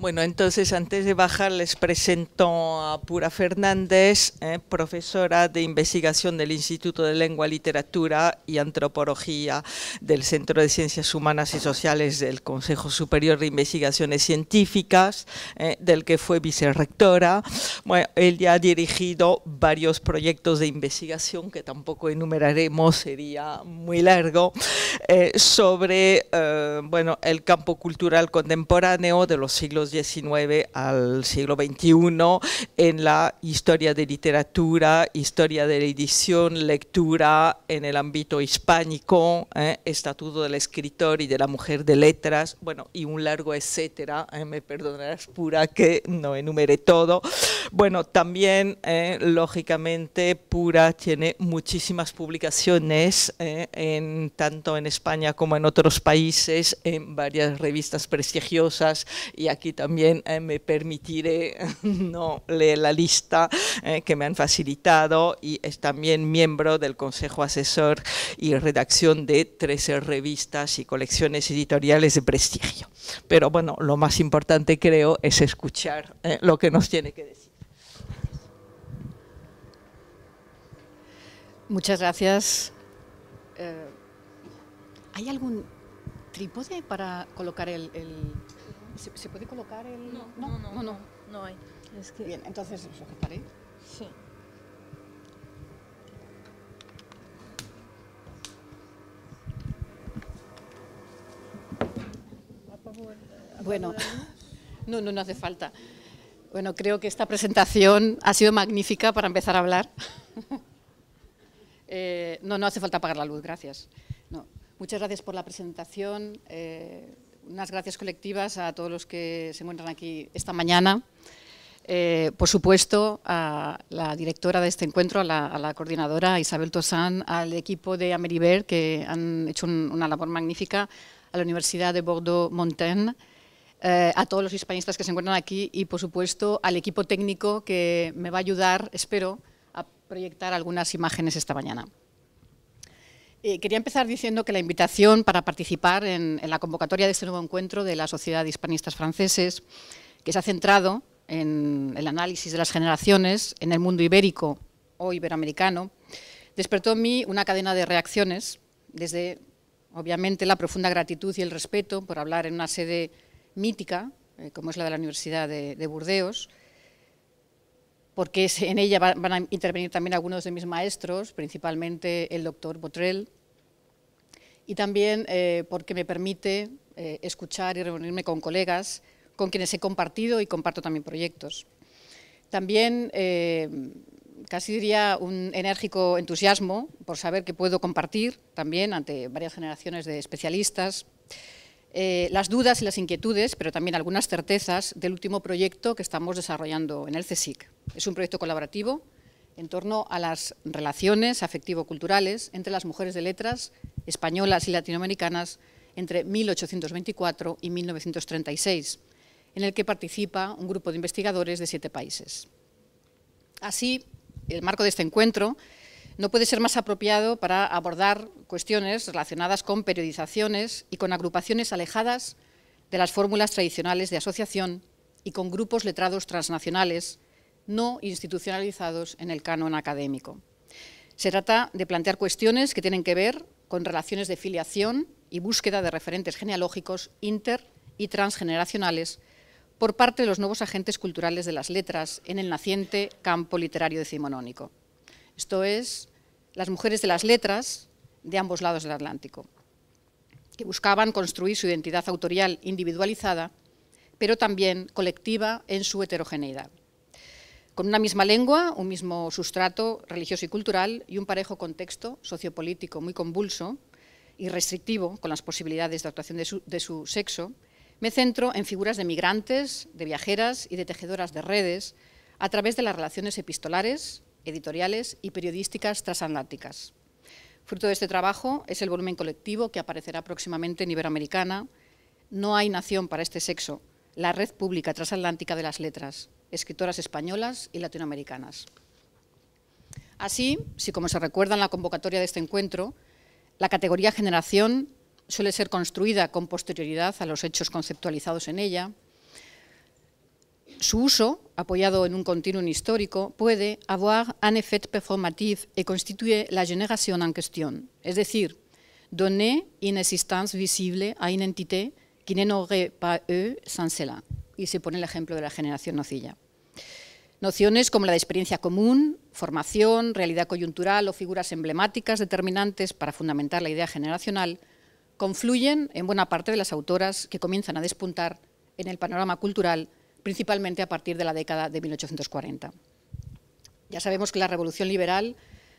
Bueno, entonces antes de bajar les presento a Pura Fernández, profesora de investigación del Instituto de Lengua, Literatura y Antropología del Centro de Ciencias Humanas y Sociales del Consejo Superior de Investigaciones Científicas, del que fue vicerrectora. Bueno, ella ha dirigido varios proyectos de investigación, que tampoco enumeraremos, sería muy largo, sobre bueno, el campo cultural contemporáneo de los siglos XIX al siglo XXI en la historia de literatura, historia de la edición, lectura en el ámbito hispánico, estatuto del escritor y de la mujer de letras, bueno, y un largo etcétera, me perdonarás Pura que no enumere todo. Bueno, también lógicamente Pura tiene muchísimas publicaciones tanto en España como en otros países, en varias revistas prestigiosas, y aquí también me permitiré no leer la lista que me han facilitado, y es también miembro del Consejo Asesor y redacción de 13 revistas y colecciones editoriales de prestigio. Pero bueno, lo más importante creo es escuchar lo que nos tiene que decir. Muchas gracias. ¿Hay algún trípode para colocar el... ¿Se puede colocar el...? No, no, no, no, no, no hay. Es que... Bien, entonces os ocuparé. Sí. Bueno, no, no, no hace falta. Bueno, creo que esta presentación ha sido magnífica para empezar a hablar. No, no hace falta apagar la luz, gracias. No. Muchas gracias por la presentación. Unas gracias colectivas a todos los que se encuentran aquí esta mañana. Por supuesto, a la directora de este encuentro, a la coordinadora Isabel Tosán, al equipo de Ameriver, que han hecho una labor magnífica, a la Universidad de Bordeaux Montaigne, a todos los hispanistas que se encuentran aquí y, por supuesto, al equipo técnico que me va a ayudar, espero, a proyectar algunas imágenes esta mañana. Quería empezar diciendo que la invitación para participar en la convocatoria de este nuevo encuentro de la Sociedad de Hispanistas Franceses, que se ha centrado en el análisis de las generaciones en el mundo ibérico o iberoamericano, despertó en mí una cadena de reacciones, desde, obviamente, la profunda gratitud y el respeto por hablar en una sede mítica, como es la de la Universidad de Burdeos, porque en ella van a intervenir también algunos de mis maestros, principalmente el doctor Botrel, y también porque me permite escuchar y reunirme con colegas con quienes he compartido y comparto también proyectos. También casi diría un enérgico entusiasmo por saber que puedo compartir también ante varias generaciones de especialistas las dudas y las inquietudes, pero también algunas certezas del último proyecto que estamos desarrollando en el CSIC. Es un proyecto colaborativo en torno a las relaciones afectivo-culturales entre las mujeres de letras españolas y latinoamericanas entre 1824 y 1936, en el que participa un grupo de investigadores de 7 países. Así, el marco de este encuentro no puede ser más apropiado para abordar cuestiones relacionadas con periodizaciones y con agrupaciones alejadas de las fórmulas tradicionales de asociación y con grupos letrados transnacionales no institucionalizados en el canon académico. Se trata de plantear cuestiones que tienen que ver con relaciones de filiación y búsqueda de referentes genealógicos inter- y transgeneracionales por parte de los nuevos agentes culturales de las letras en el naciente campo literario decimonónico. Esto es, las mujeres de las letras de ambos lados del Atlántico, que buscaban construir su identidad autorial individualizada, pero también colectiva en su heterogeneidad, con una misma lengua, un mismo sustrato religioso y cultural y un parejo contexto sociopolítico muy convulso y restrictivo con las posibilidades de actuación de su sexo. Me centro en figuras de migrantes, de viajeras y de tejedoras de redes a través de las relaciones epistolares, editoriales y periodísticas transatlánticas. Fruto de este trabajo es el volumen colectivo que aparecerá próximamente en Iberoamericana, No hay nación para este sexo, la red pública transatlántica de las letras, escritoras españolas y latinoamericanas. Así, si como se recuerda en la convocatoria de este encuentro, la categoría generación suele ser construida con posterioridad a los hechos conceptualizados en ella, Su uso, apoyado en un continuum histórico, puede avoir un effet performatif et constituye la génération en question, es decir, donner une existence visible à une entité qui n'en aurait pas eu sans cela. Y se pone el ejemplo de la generación nocilla. Nociones como la de experiencia común, formación, realidad coyuntural o figuras emblemáticas determinantes para fundamentar la idea generacional confluyen en buena parte de las autoras que comienzan a despuntar en el panorama cultural, principalmente a partir de la década de 1840. Ya sabemos que la Revolución Liberal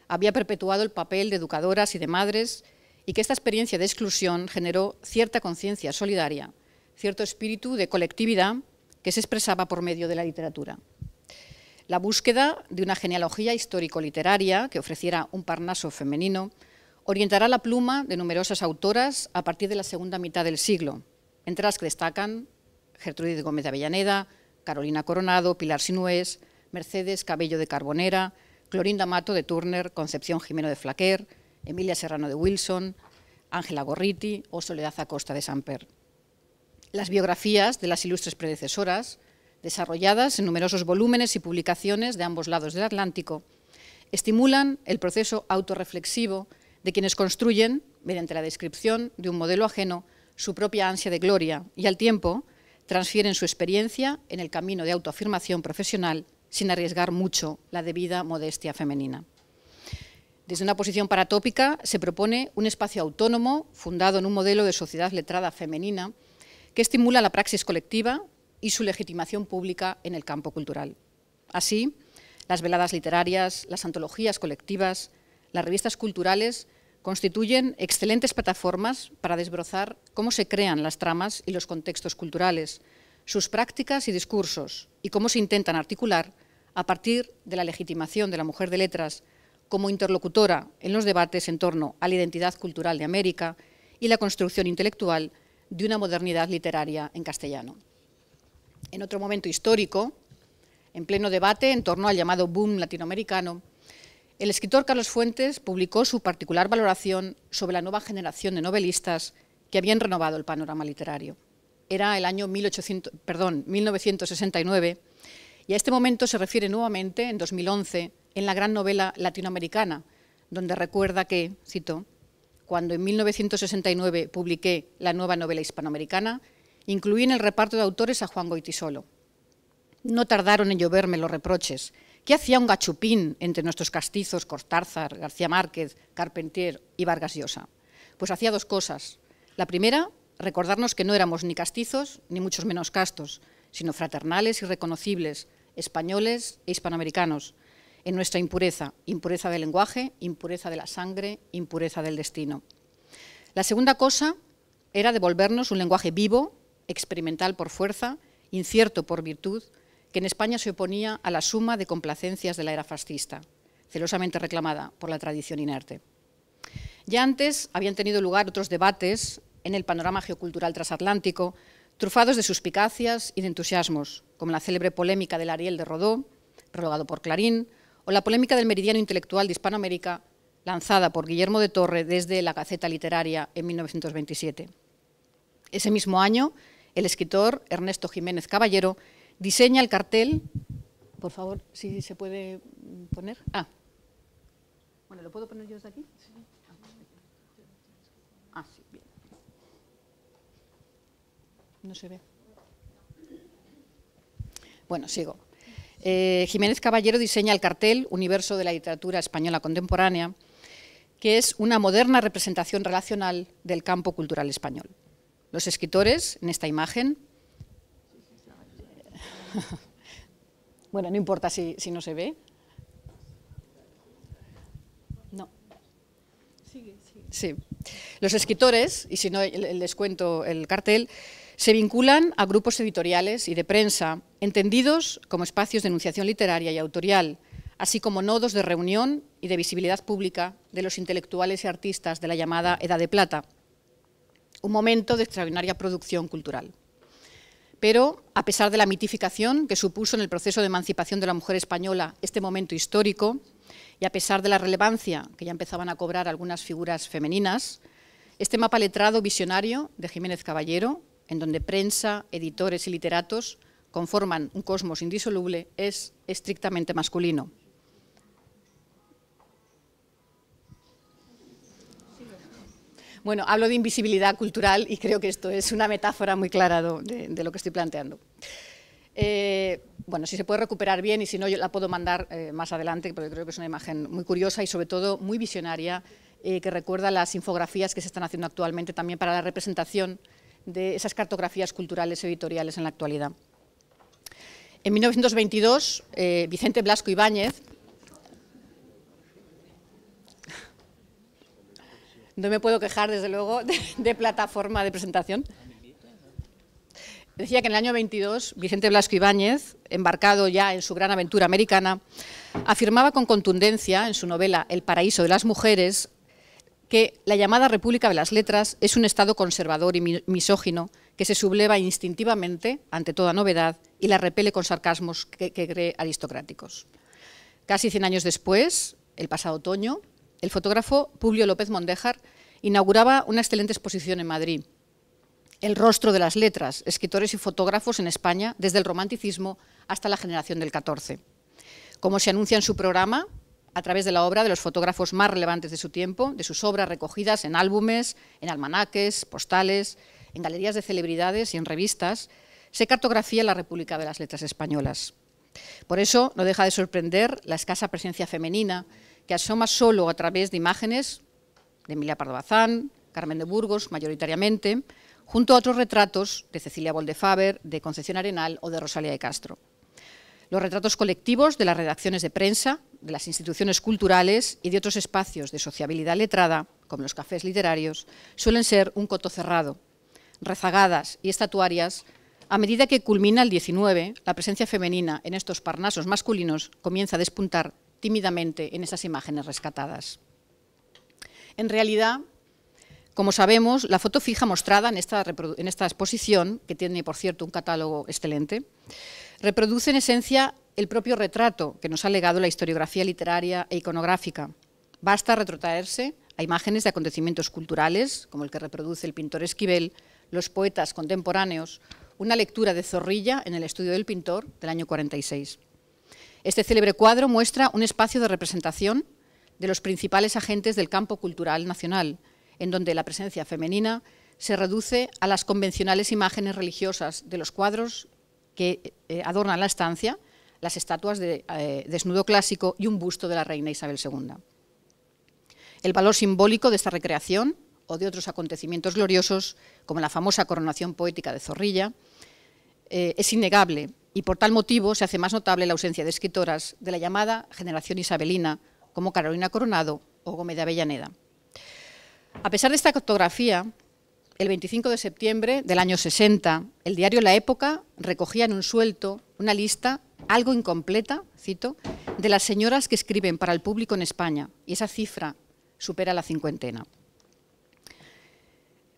había perpetuado el papel de educadoras y de madres y que esta experiencia de exclusión generó cierta conciencia solidaria, cierto espíritu de colectividad que se expresaba por medio de la literatura. La búsqueda de una genealogía histórico-literaria que ofreciera un Parnaso femenino orientará la pluma de numerosas autoras a partir de la segunda mitad del siglo, entre las que destacan Gertrudis de Gómez de Avellaneda, Carolina Coronado, Pilar Sinués, Mercedes Cabello de Carbonera, Clorinda Matto de Turner, Concepción Gimeno de Flaquer, Emilia Serrano de Wilson, Ángela Gorriti o Soledad Acosta de Samper. Las biografías de las ilustres predecesoras, desarrolladas en numerosos volúmenes y publicaciones de ambos lados del Atlántico, estimulan el proceso autorreflexivo de quienes construyen, mediante la descripción de un modelo ajeno, su propia ansia de gloria y, al tiempo, transfieren su experiencia en el camino de autoafirmación profesional sin arriesgar mucho la debida modestia femenina. Desde una posición paratópica se propone un espacio autónomo fundado en un modelo de sociedad letrada femenina que estimula la praxis colectiva y su legitimación pública en el campo cultural. Así, las veladas literarias, las antologías colectivas, las revistas culturales constituyen excelentes plataformas para desbrozar cómo se crean las tramas y los contextos culturales, sus prácticas y discursos, y cómo se intentan articular a partir de la legitimación de la mujer de letras como interlocutora en los debates en torno a la identidad cultural de América y la construcción intelectual de una modernidad literaria en castellano. En otro momento histórico, en pleno debate en torno al llamado boom latinoamericano, el escritor Carlos Fuentes publicó su particular valoración sobre la nueva generación de novelistas que habían renovado el panorama literario. Era el año 1969 y a este momento se refiere nuevamente, en 2011, en la gran novela latinoamericana, donde recuerda que, cito, cuando en 1969 publiqué la nueva novela hispanoamericana, incluí en el reparto de autores a Juan Goytisolo. No tardaron en lloverme los reproches. ¿Qué hacía un gachupín entre nuestros castizos Cortázar, García Márquez, Carpentier y Vargas Llosa? Pues hacía dos cosas. La primera, recordarnos que no éramos ni castizos ni muchos menos castos, sino fraternales y reconocibles, españoles e hispanoamericanos, en nuestra impureza, impureza del lenguaje, impureza de la sangre, impureza del destino. La segunda cosa era devolvernos un lenguaje vivo, experimental por fuerza, incierto por virtud, que en España se oponía a la suma de complacencias de la era fascista, celosamente reclamada por la tradición inerte. Ya antes habían tenido lugar otros debates en el panorama geocultural transatlántico, trufados de suspicacias y de entusiasmos, como la célebre polémica del Ariel de Rodó, prologado por Clarín, o la polémica del meridiano intelectual de Hispanoamérica, lanzada por Guillermo de Torre desde la Gaceta Literaria en 1927. Ese mismo año, el escritor Ernesto Jiménez Caballero diseña el cartel, por favor, si se puede poner. Ah, bueno, ¿lo puedo poner yo desde aquí? Ah, sí, bien. No se ve. Bueno, sigo. Jiménez Caballero diseña el cartel Universo de la Literatura Española Contemporánea, que es una moderna representación relacional del campo cultural español. Los escritores, en esta imagen, bueno, no importa si no se ve. No. Sí. Los escritores, y si no les cuento el cartel, se vinculan a grupos editoriales y de prensa, entendidos como espacios de enunciación literaria y autorial, así como nodos de reunión y de visibilidad pública de los intelectuales y artistas de la llamada Edad de Plata, un momento de extraordinaria producción cultural. Pero, a pesar de la mitificación que supuso en el proceso de emancipación de la mujer española este momento histórico, y a pesar de la relevancia que ya empezaban a cobrar algunas figuras femeninas, este mapa letrado visionario de Jiménez Caballero, en donde prensa, editores y literatos conforman un cosmos indisoluble es estrictamente masculino. Bueno, hablo de invisibilidad cultural y creo que esto es una metáfora muy clara de lo que estoy planteando. Bueno, si se puede recuperar bien y si no, yo la puedo mandar más adelante, porque creo que es una imagen muy curiosa y sobre todo muy visionaria, que recuerda las infografías que se están haciendo actualmente también para la representación de esas cartografías culturales editoriales en la actualidad. En 1922, Vicente Blasco Ibáñez... No me puedo quejar, desde luego, de plataforma de presentación. Decía que en el año 22, Vicente Blasco Ibáñez, embarcado ya en su gran aventura americana, afirmaba con contundencia en su novela El paraíso de las mujeres que la llamada República de las Letras es un estado conservador y misógino que se subleva instintivamente ante toda novedad y la repele con sarcasmos que cree aristocráticos. Casi 100 años después, el pasado otoño, el fotógrafo Publio López Mondéjar inauguraba una excelente exposición en Madrid, El rostro de las letras, escritores y fotógrafos en España desde el romanticismo hasta la generación del 14. Como se anuncia en su programa, a través de la obra de los fotógrafos más relevantes de su tiempo, de sus obras recogidas en álbumes, en almanaques, postales, en galerías de celebridades y en revistas, se cartografía la República de las Letras españolas. Por eso no deja de sorprender la escasa presencia femenina que asoma solo a través de imágenes de Emilia Pardo Bazán, Carmen de Burgos, mayoritariamente, junto a otros retratos de Cecilia Böhl de Faber, de Concepción Arenal o de Rosalía de Castro. Los retratos colectivos de las redacciones de prensa, de las instituciones culturales y de otros espacios de sociabilidad letrada, como los cafés literarios, suelen ser un coto cerrado, rezagadas y estatuarias. A medida que culmina el 19, la presencia femenina en estos parnasos masculinos comienza a despuntar tímidamente en esas imágenes rescatadas. En realidad, como sabemos, la foto fija mostrada en esta exposición, que tiene por cierto un catálogo excelente, reproduce en esencia el propio retrato que nos ha legado la historiografía literaria e iconográfica. Basta retrotraerse a imágenes de acontecimientos culturales, como el que reproduce el pintor Esquivel, los poetas contemporáneos, una lectura de Zorrilla en el estudio del pintor del año 46. Este célebre cuadro muestra un espacio de representación de los principales agentes del campo cultural nacional, en donde la presencia femenina se reduce a las convencionales imágenes religiosas de los cuadros que adornan la estancia, las estatuas de desnudo clásico y un busto de la reina Isabel II. El valor simbólico de esta recreación o de otros acontecimientos gloriosos, como la famosa coronación poética de Zorrilla, es innegable. Y por tal motivo se hace más notable la ausencia de escritoras de la llamada generación isabelina, como Carolina Coronado o Gómez de Avellaneda. A pesar de esta cartografía, el 25 de septiembre del año 60, el diario La Época recogía en un suelto una lista, algo incompleta, cito, de las señoras que escriben para el público en España, y esa cifra supera la 50.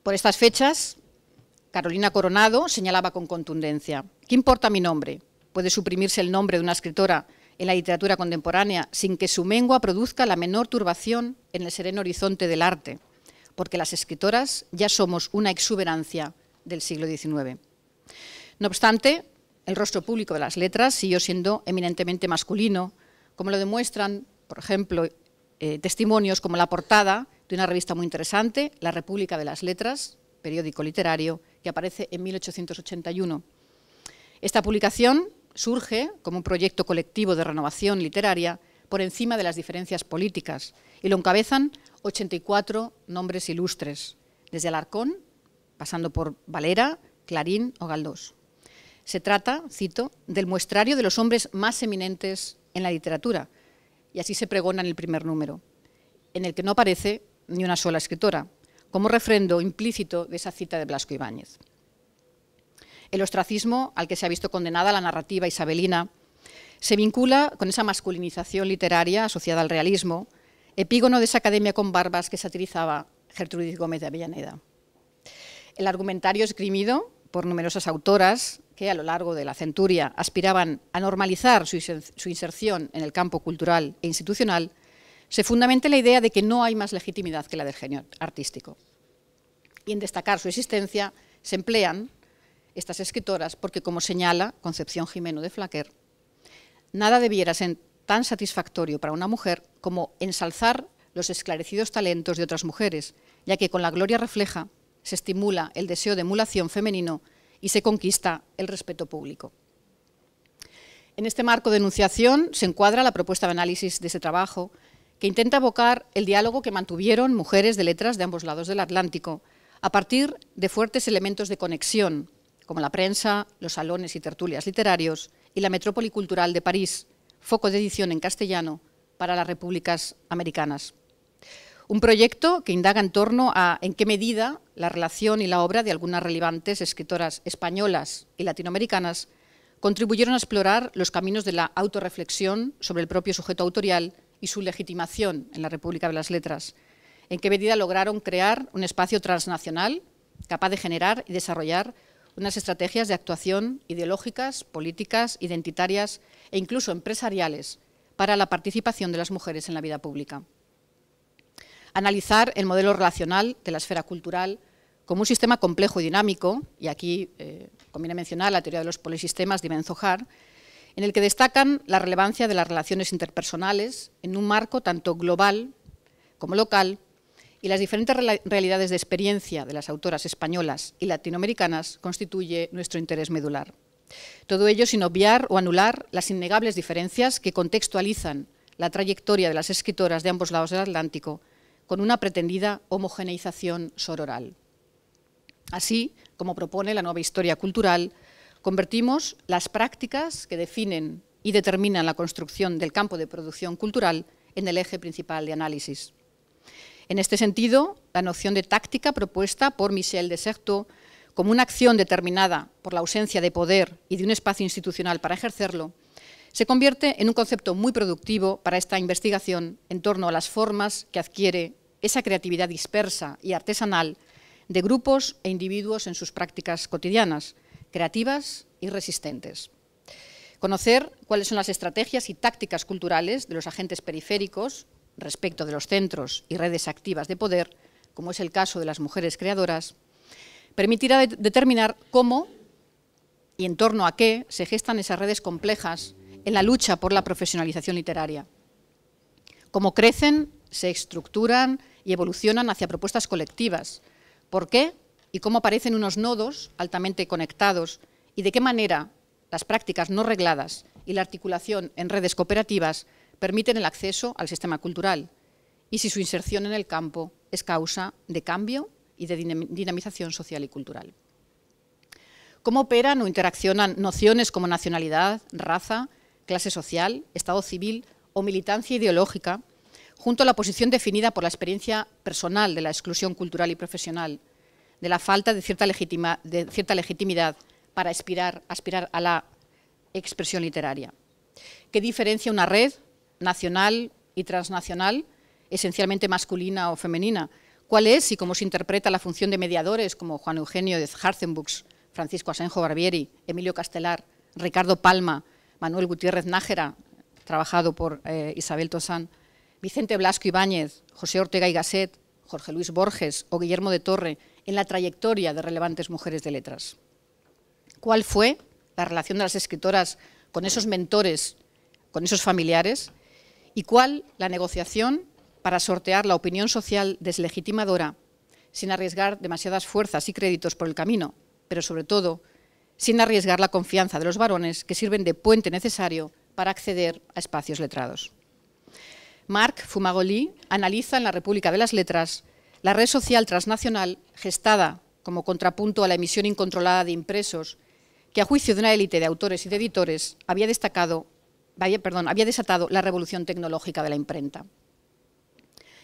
Por estas fechas, Carolina Coronado señalaba con contundencia: ¿qué importa mi nombre? ¿Puede suprimirse el nombre de una escritora en la literatura contemporánea sin que su mengua produzca la menor turbación en el sereno horizonte del arte? Porque las escritoras ya somos una exuberancia del siglo XIX. No obstante, el rostro público de las letras siguió siendo eminentemente masculino, como lo demuestran, por ejemplo, testimonios como la portada de una revista muy interesante, La República de las Letras, periódico literario, que aparece en 1881. Esta publicación surge como un proyecto colectivo de renovación literaria por encima de las diferencias políticas y lo encabezan 84 nombres ilustres, desde Alarcón, pasando por Valera, Clarín o Galdós. Se trata, cito, del muestrario de los hombres más eminentes en la literatura, y así se pregona en el primer número, en el que no aparece ni una sola escritora, como refrendo implícito de esa cita de Blasco Ibáñez. El ostracismo al que se ha visto condenada la narrativa isabelina se vincula con esa masculinización literaria asociada al realismo, epígono de esa academia con barbas que satirizaba Gertrudis Gómez de Avellaneda. El argumentario esgrimido por numerosas autoras que a lo largo de la centuria aspiraban a normalizar su inserción en el campo cultural e institucional se fundamenta la idea de que no hay más legitimidad que la del genio artístico. Y en destacar su existencia se emplean estas escritoras, porque como señala Concepción Gimeno de Flaquer, nada debiera ser tan satisfactorio para una mujer como ensalzar los esclarecidos talentos de otras mujeres, ya que con la gloria refleja se estimula el deseo de emulación femenino y se conquista el respeto público. En este marco de enunciación se encuadra la propuesta de análisis de ese trabajo, que intenta evocar el diálogo que mantuvieron mujeres de letras de ambos lados del Atlántico, a partir de fuertes elementos de conexión, como la prensa, los salones y tertulias literarios y la metrópoli cultural de París, foco de edición en castellano para las repúblicas americanas. Un proyecto que indaga en torno a en qué medida la relación y la obra de algunas relevantes escritoras españolas y latinoamericanas contribuyeron a explorar los caminos de la autorreflexión sobre el propio sujeto autorial y su legitimación en la República de las Letras, en qué medida lograron crear un espacio transnacional capaz de generar y desarrollar unas estrategias de actuación ideológicas, políticas, identitarias e incluso empresariales para la participación de las mujeres en la vida pública. Analizar el modelo relacional de la esfera cultural como un sistema complejo y dinámico, y aquí conviene mencionar la teoría de los polisistemas de Ibn Zohar, en el que destacan la relevancia de las relaciones interpersonales en un marco tanto global como local, y las diferentes realidades de experiencia de las autoras españolas y latinoamericanas constituye nuestro interés medular. Todo ello sin obviar o anular las innegables diferencias que contextualizan la trayectoria de las escritoras de ambos lados del Atlántico con una pretendida homogeneización sororal. Así, como propone la nueva historia cultural, convertimos las prácticas que definen y determinan la construcción del campo de producción cultural en el eje principal de análisis. En este sentido, la noción de táctica propuesta por Michel Desserteaux como una acción determinada por la ausencia de poder y de un espacio institucional para ejercerlo, se convierte en un concepto muy productivo para esta investigación en torno a las formas que adquiere esa creatividad dispersa y artesanal de grupos e individuos en sus prácticas cotidianas, creativas y resistentes. Conocer cuáles son las estrategias y tácticas culturales de los agentes periféricos respecto de los centros y redes activas de poder, como es el caso de las mujeres creadoras, permitirá determinar cómo y en torno a qué se gestan esas redes complejas en la lucha por la profesionalización literaria, cómo crecen, se estructuran y evolucionan hacia propuestas colectivas, por qué y cómo aparecen unos nodos altamente conectados y de qué manera las prácticas no regladas y la articulación en redes cooperativas permiten el acceso al sistema cultural y si su inserción en el campo es causa de cambio y de dinamización social y cultural. ¿Cómo operan o interaccionan nociones como nacionalidad, raza, clase social, estado civil o militancia ideológica junto a la posición definida por la experiencia personal de la exclusión cultural y profesional, de la falta de cierta legitimidad para aspirar a la expresión literaria? ¿Qué diferencia una red nacional y transnacional, esencialmente masculina o femenina? ¿Cuál es y cómo se interpreta la función de mediadores como Juan Eugenio de Harzenbusch, Francisco Asenjo Barbieri, Emilio Castelar, Ricardo Palma, Manuel Gutiérrez Nájera, trabajado por Isabel Tosán, Vicente Blasco Ibáñez, José Ortega y Gasset, Jorge Luis Borges o Guillermo de Torre en la trayectoria de relevantes mujeres de letras? ¿Cuál fue la relación de las escritoras con esos mentores, con esos familiares? ¿Y cuál la negociación para sortear la opinión social deslegitimadora sin arriesgar demasiadas fuerzas y créditos por el camino, pero sobre todo sin arriesgar la confianza de los varones que sirven de puente necesario para acceder a espacios letrados? Marc Fumagalli analiza en La República de las Letras la red social transnacional gestada como contrapunto a la emisión incontrolada de impresos que a juicio de una élite de autores y de editores había desatado la revolución tecnológica de la imprenta.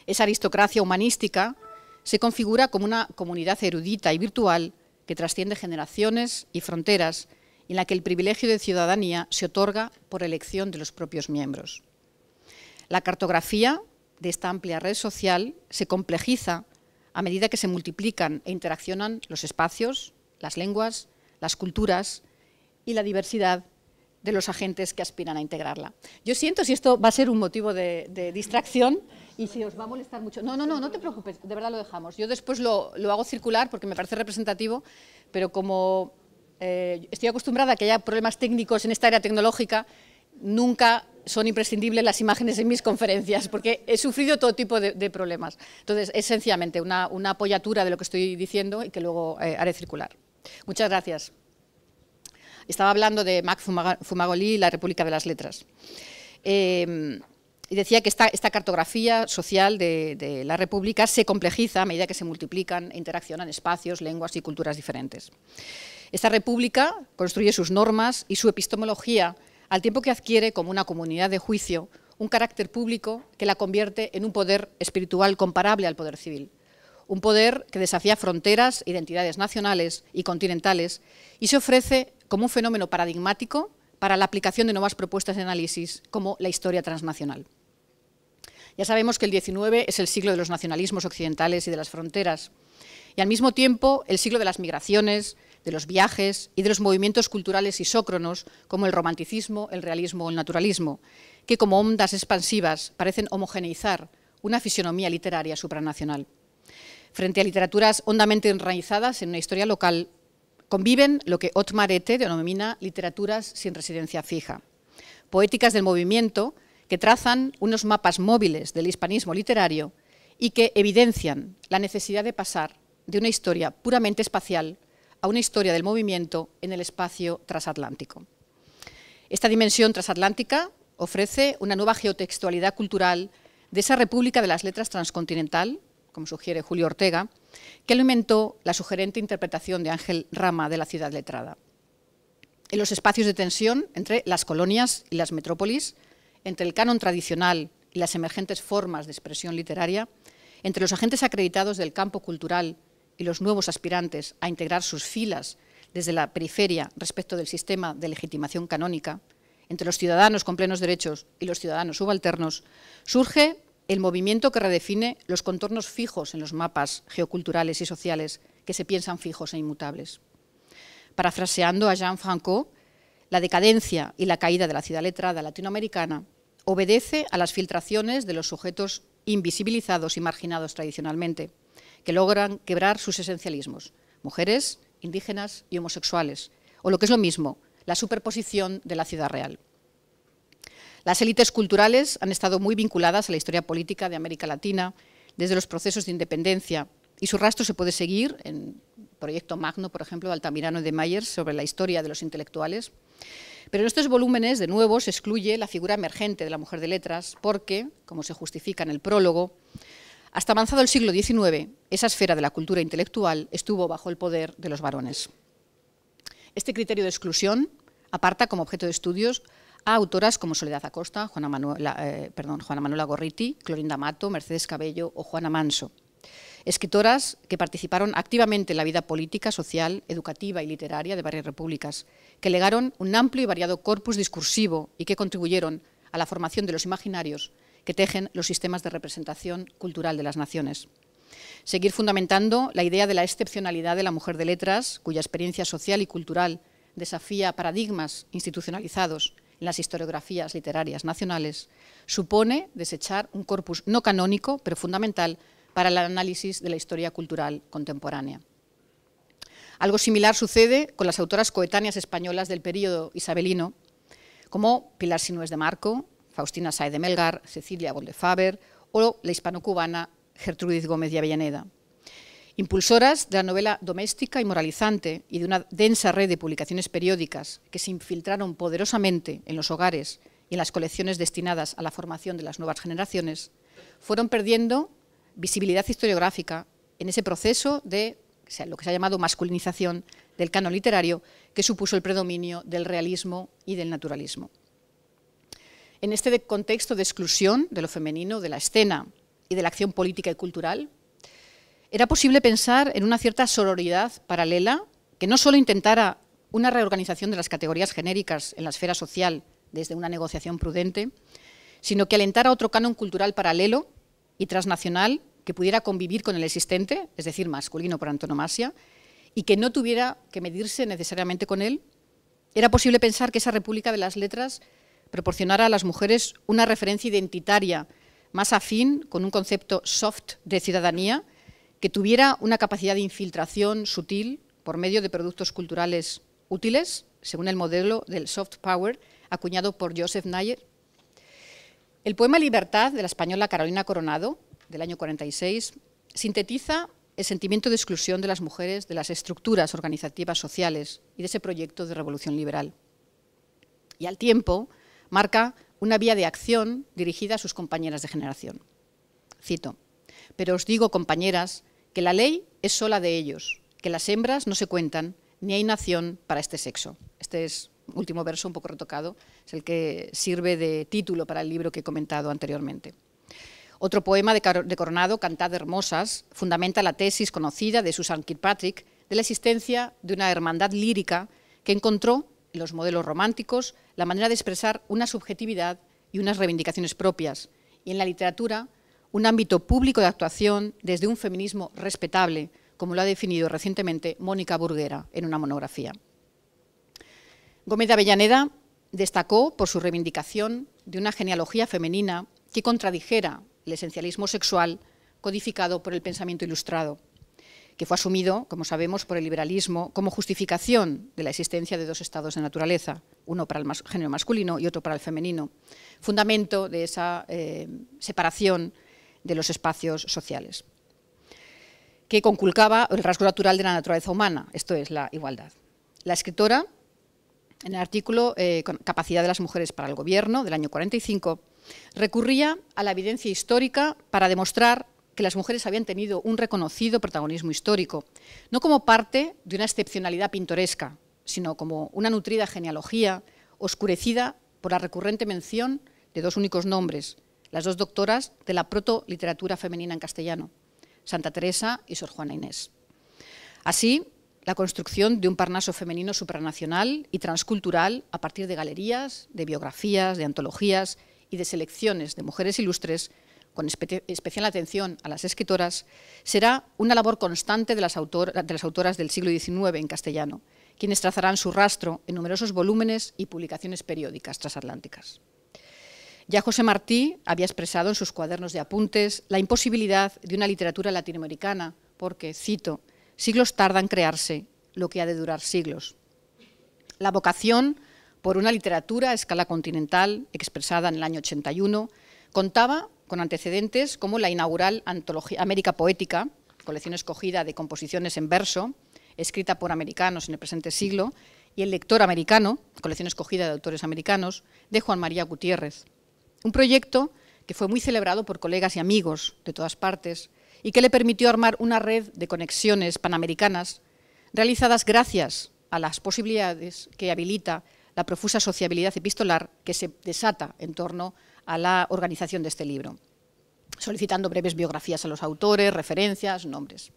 Esa aristocracia humanística se configura como una comunidad erudita y virtual que trasciende generaciones y fronteras, en la que el privilegio de ciudadanía se otorga por elección de los propios miembros. La cartografía de esta amplia red social se complejiza a medida que se multiplican e interaccionan los espacios, las lenguas, las culturas y la diversidad de los agentes que aspiran a integrarla. Yo siento si esto va a ser un motivo de distracción y si os va a molestar mucho. No te preocupes, de verdad lo dejamos. Yo después lo hago circular porque me parece representativo, pero como estoy acostumbrada a que haya problemas técnicos en esta era tecnológica, nunca son imprescindibles las imágenes en mis conferencias, porque he sufrido todo tipo de problemas. Entonces, es sencillamente una apoyatura de lo que estoy diciendo y que luego haré circular. Muchas gracias. Estaba hablando de Marc Fumaroli y La República de las Letras. Y decía que esta cartografía social de la República se complejiza a medida que se multiplican e interaccionan espacios, lenguas y culturas diferentes. Esta República construye sus normas y su epistemología al tiempo que adquiere, como una comunidad de juicio, un carácter público que la convierte en un poder espiritual comparable al poder civil. Un poder que desafía fronteras, identidades nacionales y continentales y se ofrece como un fenómeno paradigmático para la aplicación de nuevas propuestas de análisis como la historia transnacional. Ya sabemos que el XIX es el siglo de los nacionalismos occidentales y de las fronteras, y al mismo tiempo el siglo de las migraciones, de los viajes y de los movimientos culturales isócronos como el romanticismo, el realismo o el naturalismo, que como ondas expansivas parecen homogeneizar una fisionomía literaria supranacional. Frente a literaturas hondamente enraizadas en una historia local, conviven lo que Otmar Ete denomina literaturas sin residencia fija, poéticas del movimiento que trazan unos mapas móviles del hispanismo literario y que evidencian la necesidad de pasar de una historia puramente espacial a una historia del movimiento en el espacio transatlántico. Esta dimensión transatlántica ofrece una nueva geotextualidad cultural de esa República de las Letras transcontinental, como sugiere Julio Ortega, que alimentó la sugerente interpretación de Ángel Rama de La ciudad letrada. En los espacios de tensión entre las colonias y las metrópolis, entre el canon tradicional y las emergentes formas de expresión literaria, entre los agentes acreditados del campo cultural y los nuevos aspirantes a integrar sus filas desde la periferia respecto del sistema de legitimación canónica, entre los ciudadanos con plenos derechos y los ciudadanos subalternos, surge el movimiento que redefine los contornos fijos en los mapas geoculturales y sociales que se piensan fijos e inmutables. Parafraseando a Jean Franco, la decadencia y la caída de la ciudad letrada latinoamericana obedece a las filtraciones de los sujetos invisibilizados y marginados tradicionalmente, que logran quebrar sus esencialismos, mujeres, indígenas y homosexuales, o lo que es lo mismo, la superposición de la ciudad real. Las élites culturales han estado muy vinculadas a la historia política de América Latina desde los procesos de independencia y su rastro se puede seguir en el proyecto magno, por ejemplo, de Altamirano y de Mayer sobre la historia de los intelectuales. Pero en estos volúmenes, de nuevo, se excluye la figura emergente de la mujer de letras porque, como se justifica en el prólogo, hasta avanzado el siglo XIX, esa esfera de la cultura intelectual estuvo bajo el poder de los varones. Este criterio de exclusión aparta como objeto de estudios a autoras como Soledad Acosta, Juana Manuela Gorriti, Clorinda Matto, Mercedes Cabello o Juana Manso. Escritoras que participaron activamente en la vida política, social, educativa y literaria de varias repúblicas, que legaron un amplio y variado corpus discursivo y que contribuyeron a la formación de los imaginarios que tejen los sistemas de representación cultural de las naciones. Seguir fundamentando la idea de la excepcionalidad de la mujer de letras, cuya experiencia social y cultural desafía paradigmas institucionalizados en las historiografías literarias nacionales, supone desechar un corpus no canónico, pero fundamental para el análisis de la historia cultural contemporánea. Algo similar sucede con las autoras coetáneas españolas del período isabelino, como Pilar Sinués de Marco, Faustina Sáez de Melgar, Cecilia Böhl de Faber o la hispano-cubana Gertrudis Gómez de Avellaneda. Impulsoras de la novela doméstica y moralizante y de una densa red de publicaciones periódicas que se infiltraron poderosamente en los hogares y en las colecciones destinadas a la formación de las nuevas generaciones, fueron perdiendo visibilidad historiográfica en ese proceso de lo que se ha llamado masculinización del canon literario que supuso el predominio del realismo y del naturalismo. En este contexto de exclusión de lo femenino, de la escena y de la acción política y cultural, era posible pensar en una cierta sororidad paralela que no solo intentara una reorganización de las categorías genéricas en la esfera social desde una negociación prudente, sino que alentara otro canon cultural paralelo y transnacional que pudiera convivir con el existente, es decir, masculino por antonomasia, y que no tuviera que medirse necesariamente con él. Era posible pensar que esa República de las Letras proporcionara a las mujeres una referencia identitaria más afín con un concepto soft de ciudadanía que tuviera una capacidad de infiltración sutil por medio de productos culturales útiles, según el modelo del soft power acuñado por Joseph Nayer. El poema Libertad, de la española Carolina Coronado, del año 46, sintetiza el sentimiento de exclusión de las mujeres de las estructuras organizativas sociales y de ese proyecto de revolución liberal. Y al tiempo marca una vía de acción dirigida a sus compañeras de generación. Cito: pero os digo, compañeras, que la ley es sola de ellos, que las hembras no se cuentan, ni hay nación para este sexo. Este es último verso un poco retocado, es el que sirve de título para el libro que he comentado anteriormente. Otro poema de Coronado, Cantad hermosas, fundamenta la tesis conocida de Susan Kirkpatrick de la existencia de una hermandad lírica que encontró en los modelos románticos la manera de expresar una subjetividad y unas reivindicaciones propias, y en la literatura un ámbito público de actuación desde un feminismo respetable, como lo ha definido recientemente Mónica Burguera en una monografía. Gómez de Avellaneda destacó por su reivindicación de una genealogía femenina que contradijera el esencialismo sexual codificado por el pensamiento ilustrado, que fue asumido, como sabemos, por el liberalismo como justificación de la existencia de dos estados de naturaleza, uno para el género masculino y otro para el femenino, fundamento de esa separación de los espacios sociales, que conculcaba el rasgo natural de la naturaleza humana, esto es, la igualdad. La escritora, en el artículo Capacidad de las mujeres para el gobierno, del año 45, recurría a la evidencia histórica para demostrar que las mujeres habían tenido un reconocido protagonismo histórico, no como parte de una excepcionalidad pintoresca, sino como una nutrida genealogía oscurecida por la recurrente mención de dos únicos nombres, las dos doctoras de la proto-literatura femenina en castellano, Santa Teresa y Sor Juana Inés. Así, la construcción de un Parnaso femenino supranacional y transcultural a partir de galerías, de biografías, de antologías y de selecciones de mujeres ilustres, con especial atención a las escritoras, será una labor constante de las autoras del siglo XIX en castellano, quienes trazarán su rastro en numerosos volúmenes y publicaciones periódicas transatlánticas. Ya José Martí había expresado en sus cuadernos de apuntes la imposibilidad de una literatura latinoamericana porque, cito, siglos tardan en crearse lo que ha de durar siglos. La vocación por una literatura a escala continental, expresada en el año 81, contaba con antecedentes como la inaugural antología América Poética, colección escogida de composiciones en verso, escrita por americanos en el presente siglo, y El Lector Americano, colección escogida de autores americanos, de Juan María Gutiérrez. Un proyecto que fue muy celebrado por colegas y amigos de todas partes y que le permitió armar una red de conexiones panamericanas realizadas gracias a las posibilidades que habilita la profusa sociabilidad epistolar que se desata en torno a la organización de este libro, solicitando breves biografías a los autores, referencias, nombres.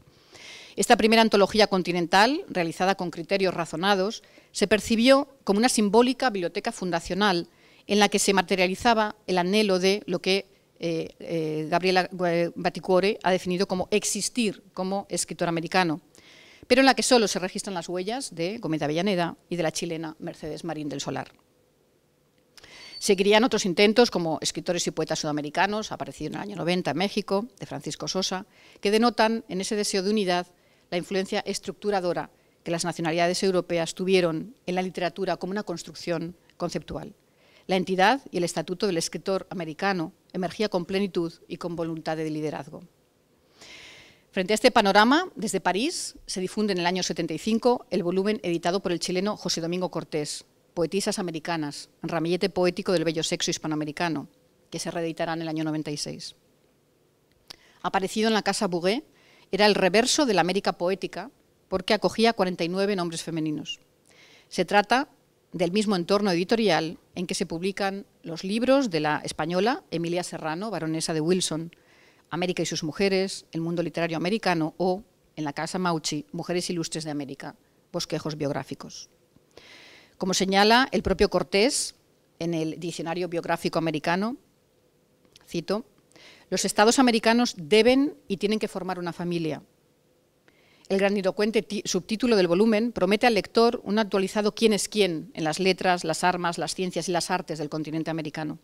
Esta primera antología continental, realizada con criterios razonados, se percibió como una simbólica biblioteca fundacional en la que se materializaba el anhelo de lo que Gabriela Baticuore ha definido como existir como escritor americano, pero en la que solo se registran las huellas de Gómez de Avellaneda y de la chilena Mercedes Marín del Solar. Seguirían otros intentos como Escritores y poetas sudamericanos, aparecido en el año 90 en México, de Francisco Sosa, que denotan en ese deseo de unidad la influencia estructuradora que las nacionalidades europeas tuvieron en la literatura como una construcción conceptual. La entidad y el estatuto del escritor americano emergía con plenitud y con voluntad de liderazgo. Frente a este panorama, desde París se difunde en el año 75 el volumen editado por el chileno José Domingo Cortés, Poetisas americanas, ramillete poético del bello sexo hispanoamericano, que se reeditará en el año 96. Aparecido en la Casa Bouguer, era el reverso de la América Poética porque acogía 49 nombres femeninos. Se trata del mismo entorno editorial en que se publican los libros de la española Emilia Serrano, baronesa de Wilson, América y sus mujeres, El mundo literario americano o, en la Casa Mauchi, Mujeres ilustres de América, bosquejos biográficos. Como señala el propio Cortés en el Diccionario Biográfico Americano, cito, los estados americanos deben y tienen que formar una familia. El grandilocuente subtítulo del volumen promete al lector un actualizado quién es quién en las letras, las armas, las ciencias y las artes del continente americano.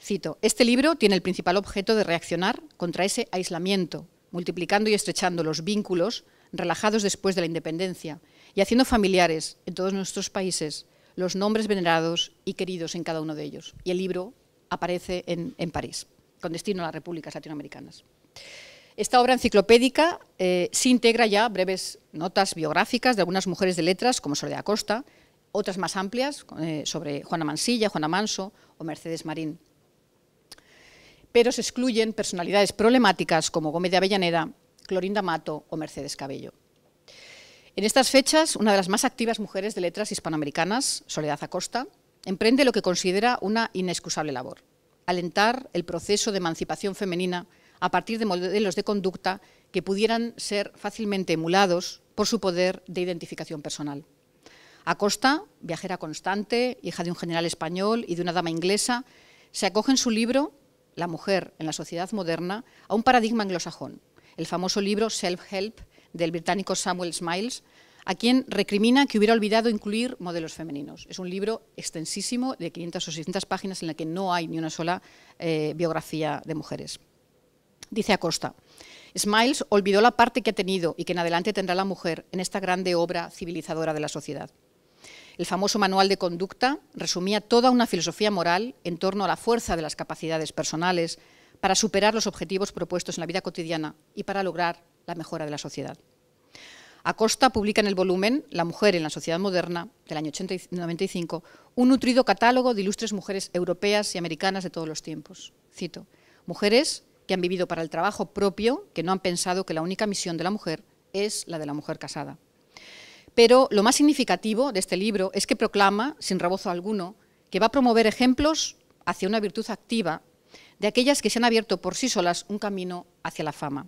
Cito, este libro tiene el principal objeto de reaccionar contra ese aislamiento, multiplicando y estrechando los vínculos relajados después de la independencia, y haciendo familiares en todos nuestros países los nombres venerados y queridos en cada uno de ellos. Y el libro aparece en París, con destino a las repúblicas latinoamericanas. Esta obra enciclopédica sí integra ya breves notas biográficas de algunas mujeres de letras, como Soledad Acosta, otras más amplias sobre Juana Mansilla, Juana Manso o Mercedes Marín. Pero se excluyen personalidades problemáticas como Gómez de Avellaneda, Clorinda Matto o Mercedes Cabello. En estas fechas, una de las más activas mujeres de letras hispanoamericanas, Soledad Acosta, emprende lo que considera una inexcusable labor: alentar el proceso de emancipación femenina a partir de modelos de conducta que pudieran ser fácilmente emulados por su poder de identificación personal. Acosta, viajera constante, hija de un general español y de una dama inglesa, se acoge en su libro La mujer en la sociedad moderna a un paradigma anglosajón, el famoso libro Self-Help del británico Samuel Smiles, a quien recrimina que hubiera olvidado incluir modelos femeninos. Es un libro extensísimo de 500 o 600 páginas en la que no hay ni una sola biografía de mujeres. Dice Acosta: Smiles olvidó la parte que ha tenido y que en adelante tendrá la mujer en esta grande obra civilizadora de la sociedad. El famoso manual de conducta resumía toda una filosofía moral en torno a la fuerza de las capacidades personales para superar los objetivos propuestos en la vida cotidiana y para lograr la mejora de la sociedad. Acosta publica en el volumen La mujer en la sociedad moderna, del año 95, un nutrido catálogo de ilustres mujeres europeas y americanas de todos los tiempos. Cito: mujeres que han vivido para el trabajo propio, que no han pensado que la única misión de la mujer es la de la mujer casada. Pero lo más significativo de este libro es que proclama, sin rebozo alguno, que va a promover ejemplos hacia una virtud activa de aquellas que se han abierto por sí solas un camino hacia la fama.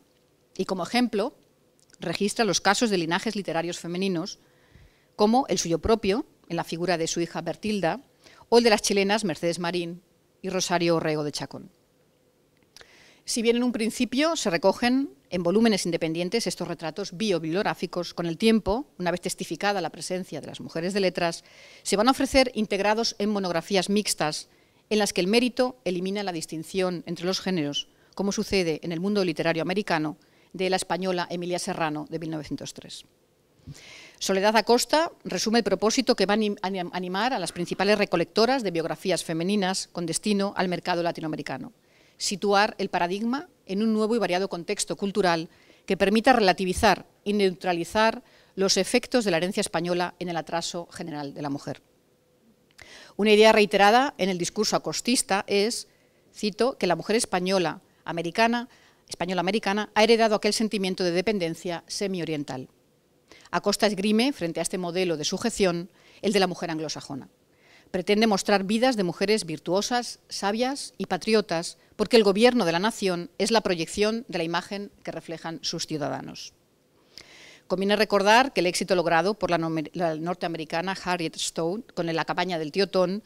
Y como ejemplo, registra los casos de linajes literarios femeninos, como el suyo propio, en la figura de su hija Bertilda, o el de las chilenas Mercedes Marín y Rosario Orrego de Chacón. Si bien en un principio se recogen en volúmenes independientes estos retratos biobibliográficos, con el tiempo, una vez testificada la presencia de las mujeres de letras, se van a ofrecer integrados en monografías mixtas en las que el mérito elimina la distinción entre los géneros, como sucede en el mundo literario americano de la española Emilia Serrano de 1903. Soledad Acosta resume el propósito que va a animar a las principales recolectoras de biografías femeninas con destino al mercado latinoamericano: situar el paradigma en un nuevo y variado contexto cultural que permita relativizar y neutralizar los efectos de la herencia española en el atraso general de la mujer. Una idea reiterada en el discurso acostista es, cito, que la mujer española-americana ha heredado aquel sentimiento de dependencia semi-oriental. Acosta esgrime, frente a este modelo de sujeción, el de la mujer anglosajona. Pretende mostrar vidas de mujeres virtuosas, sabias y patriotas, porque el gobierno de la nación es la proyección de la imagen que reflejan sus ciudadanos. Conviene recordar que el éxito logrado por la norteamericana Harriet Stone con La cabaña del tío Tom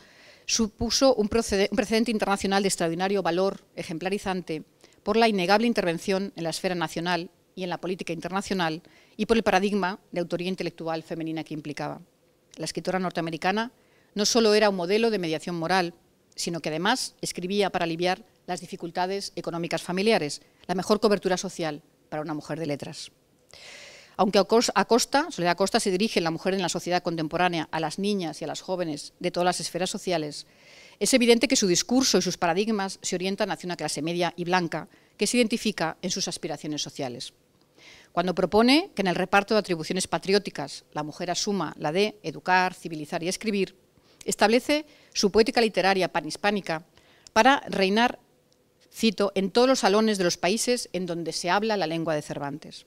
supuso un precedente internacional de extraordinario valor ejemplarizante por la innegable intervención en la esfera nacional y en la política internacional y por el paradigma de autoría intelectual femenina que implicaba. La escritora norteamericana no solo era un modelo de mediación moral, sino que además escribía para aliviar las dificultades económicas familiares, la mejor cobertura social para una mujer de letras. Aunque Soledad Acosta se dirige en La mujer en la sociedad contemporánea a las niñas y a las jóvenes de todas las esferas sociales, es evidente que su discurso y sus paradigmas se orientan hacia una clase media y blanca que se identifica en sus aspiraciones sociales. Cuando propone que en el reparto de atribuciones patrióticas la mujer asuma la de educar, civilizar y escribir, establece su poética literaria panhispánica para reinar, cito, en todos los salones de los países en donde se habla la lengua de Cervantes.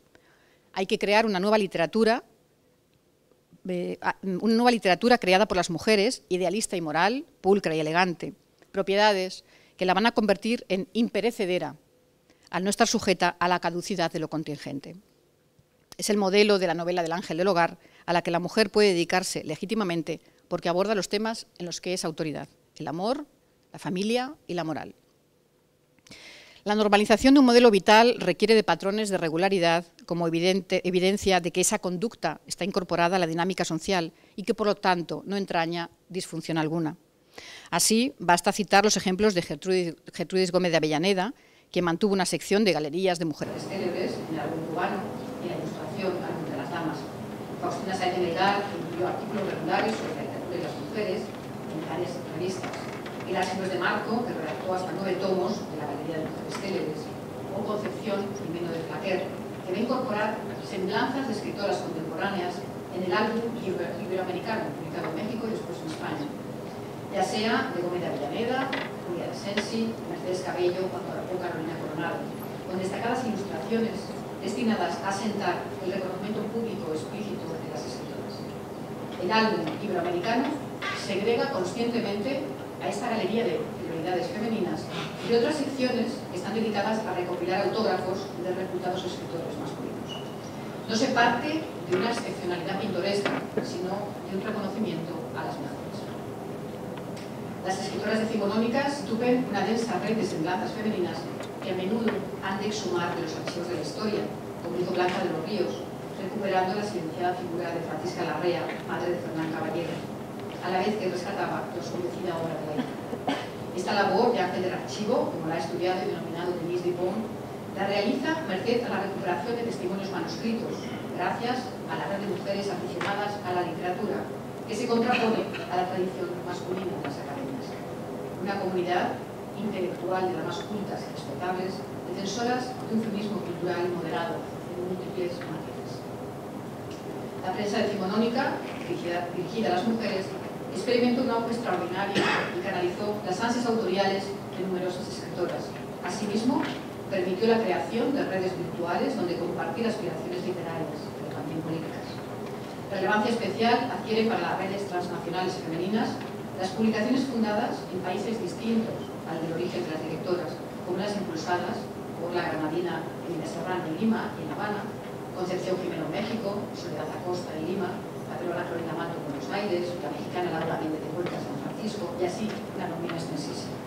Hay que crear una nueva literatura creada por las mujeres, idealista y moral, pulcra y elegante, propiedades que la van a convertir en imperecedera, al no estar sujeta a la caducidad de lo contingente. Es el modelo de la novela del Ángel del Hogar, a la que la mujer puede dedicarse legítimamente porque aborda los temas en los que es autoridad: el amor, la familia y la moral. La normalización de un modelo vital requiere de patrones de regularidad como evidencia de que esa conducta está incorporada a la dinámica social y que por lo tanto no entraña disfunción alguna. Así, basta citar los ejemplos de Gertrudis Gómez de Avellaneda, que mantuvo una sección de galerías de mujeres célebres en el álbum cubano y la ilustración Postulas a general que incluyó artículos regulares sobre la literatura y las mujeres en varias revistas. El Asilos de Marco, que redactó hasta 9 tomos de la Galería de Mujeres Célebres, o Concepción Gimeno de Flaquer, que va a incorporar semblanzas de escritoras contemporáneas en el álbum Iberoamericano, publicado en México y después en España, ya sea de Gómez de Avellaneda, Julia de Sensi, Mercedes Cabello o Carolina Coronado, con destacadas ilustraciones destinadas a sentar el reconocimiento público explícito de las escritoras. El álbum Iberoamericano segrega conscientemente a esta galería de prioridades femeninas y otras secciones que están dedicadas a recopilar autógrafos de reputados escritores masculinos. No se parte de una excepcionalidad pintoresca, sino de un reconocimiento a las mujeres. Las escritoras decimonónicas tupen una densa red de semblanzas femeninas que a menudo han de exhumar de los archivos de la historia, como hizo Blanca de los Ríos, recuperando la silenciada figura de Francisca Larrea, madre de Fernán Caballero, a la vez que rescataba la oscurecida obra de la hija. Esta labor de ángel del archivo, como la ha estudiado y denominado Denise Dupont, la realiza merced a la recuperación de testimonios manuscritos, gracias a la red de mujeres aficionadas a la literatura, que se contrapone a la tradición masculina de las academias. Una comunidad intelectual de las más cultas y respetables, defensoras de un feminismo cultural moderado en múltiples matices. La prensa decimonónica, dirigida a las mujeres, experimentó un auge extraordinario y canalizó las ansias autoriales de numerosas escritoras. Asimismo, permitió la creación de redes virtuales donde compartir aspiraciones literarias, pero también políticas. Relevancia especial adquiere para las redes transnacionales femeninas las publicaciones fundadas en países distintos al del origen de las directoras, como las impulsadas por la granadina Emilia Serrano en Lima y en La Habana, Concepción Gimeno en México, Soledad Acosta en Lima, la peruana Clorinda Matto en Buenos Aires, la mexicana Laura Méndez de Huerta en San Francisco, y así la nómina extensísima.